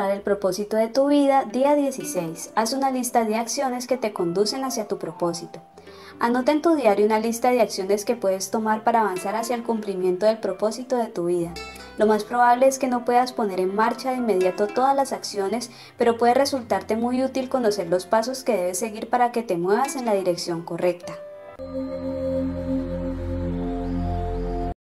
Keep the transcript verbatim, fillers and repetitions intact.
encontrar el propósito de tu vida, día dieciséis. Haz una lista de acciones que te conducen hacia tu propósito. Anota en tu diario una lista de acciones que puedes tomar para avanzar hacia el cumplimiento del propósito de tu vida. Lo más probable es que no puedas poner en marcha de inmediato todas las acciones, pero puede resultarte muy útil conocer los pasos que debes seguir para que te muevas en la dirección correcta.